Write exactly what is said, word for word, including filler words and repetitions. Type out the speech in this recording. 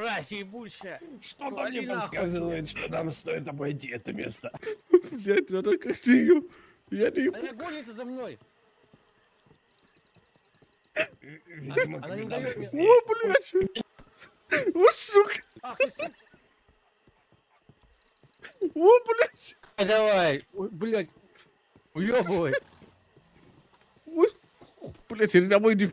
мразь ебучая! Что-то мне подсказывает, что нам стоит обойти это место. Блять, надо как-то ее... Я не... Она гонится за мной! Видимо, она не дает мне... О, блядь! О, сука! Ах, ты... О, блядь! Давай! Ой, блядь! Уёбывай! Блядь, я домой не...